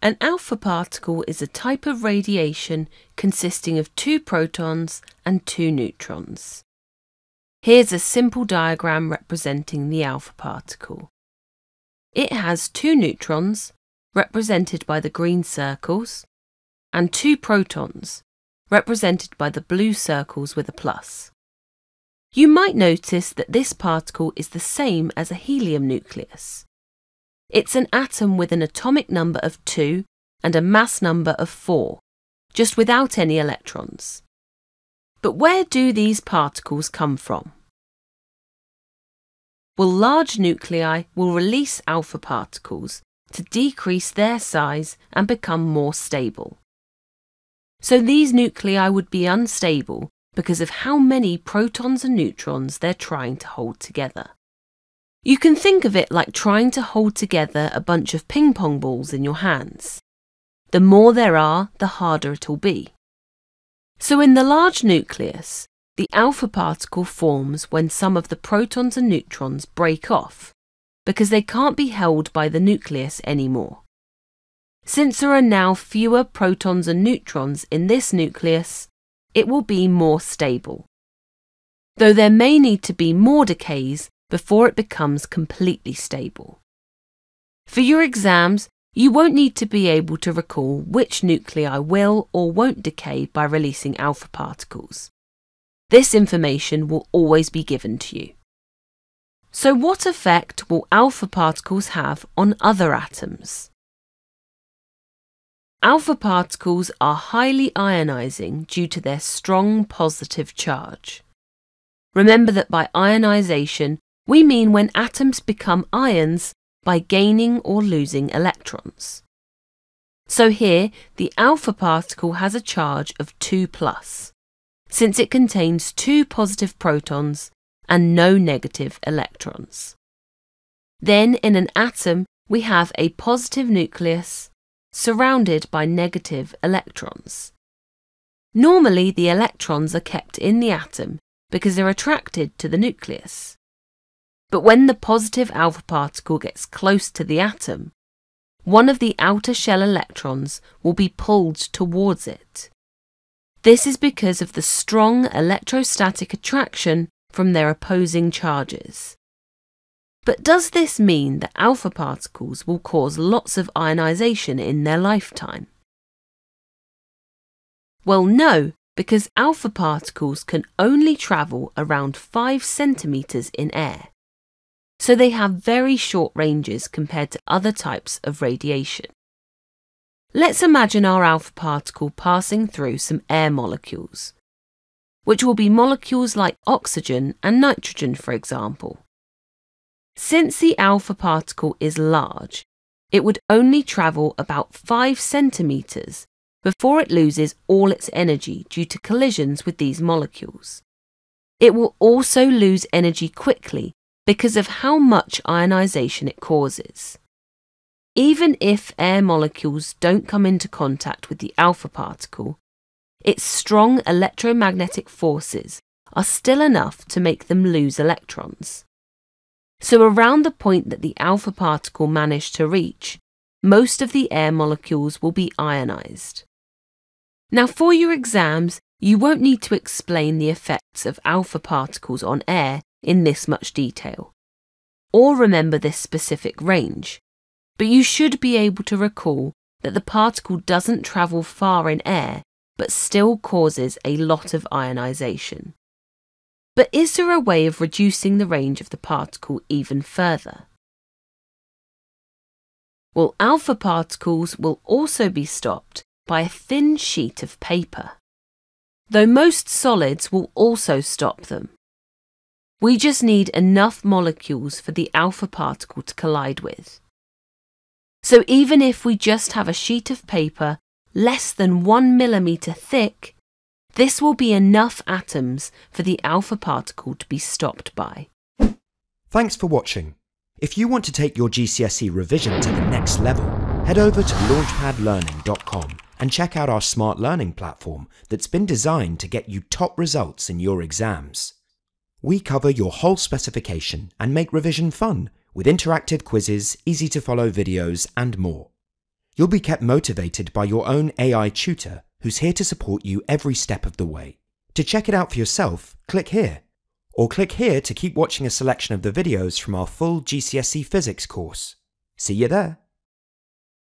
An alpha particle is a type of radiation consisting of two protons and two neutrons. Here's a simple diagram representing the alpha particle. It has two neutrons, represented by the green circles, and two protons, represented by the blue circles with a plus. You might notice that this particle is the same as a helium nucleus. It's an atom with an atomic number of 2 and a mass number of 4, just without any electrons. But where do these particles come from? Well, large nuclei will release alpha particles to decrease their size and become more stable. So these nuclei would be unstable because of how many protons and neutrons they're trying to hold together. You can think of it like trying to hold together a bunch of ping pong balls in your hands. The more there are, the harder it'll be. So in the large nucleus, the alpha particle forms when some of the protons and neutrons break off, because they can't be held by the nucleus anymore. Since there are now fewer protons and neutrons in this nucleus, it will be more stable, though there may need to be more decays before it becomes completely stable. For your exams, you won't need to be able to recall which nuclei will or won't decay by releasing alpha particles. This information will always be given to you. So what effect will alpha particles have on other atoms? Alpha particles are highly ionizing due to their strong positive charge. Remember that by ionization, we mean when atoms become ions by gaining or losing electrons. So here, the alpha particle has a charge of 2+, since it contains 2 positive protons and no negative electrons. Then in an atom, we have a positive nucleus surrounded by negative electrons. Normally, the electrons are kept in the atom because they're attracted to the nucleus. But when the positive alpha particle gets close to the atom, one of the outer shell electrons will be pulled towards it. This is because of the strong electrostatic attraction from their opposing charges. But does this mean that alpha particles will cause lots of ionization in their lifetime? Well, no, because alpha particles can only travel around 5 centimeters in air. So they have very short ranges compared to other types of radiation. Let's imagine our alpha particle passing through some air molecules, which will be molecules like oxygen and nitrogen, for example. Since the alpha particle is large, it would only travel about 5 centimeters before it loses all its energy due to collisions with these molecules. It will also lose energy quickly because of how much ionization it causes. Even if air molecules don't come into contact with the alpha particle, its strong electromagnetic forces are still enough to make them lose electrons. So around the point that the alpha particle managed to reach, most of the air molecules will be ionized. Now for your exams, you won't need to explain the effects of alpha particles on air in this much detail, or remember this specific range, but you should be able to recall that the particle doesn't travel far in air but still causes a lot of ionization. But is there a way of reducing the range of the particle even further? Well, alpha particles will also be stopped by a thin sheet of paper, though most solids will also stop them. We just need enough molecules for the alpha particle to collide with. So even if we just have a sheet of paper less than 1 millimeter thick, this will be enough atoms for the alpha particle to be stopped by. Thanks for watching. If you want to take your GCSE revision to the next level, head over to launchpadlearning.com and check out our smart learning platform that's been designed to get you top results in your exams. We cover your whole specification and make revision fun with interactive quizzes, easy-to-follow videos, and more. You'll be kept motivated by your own AI tutor who's here to support you every step of the way. To check it out for yourself, click here. Or click here to keep watching a selection of the videos from our full GCSE Physics course. See you there!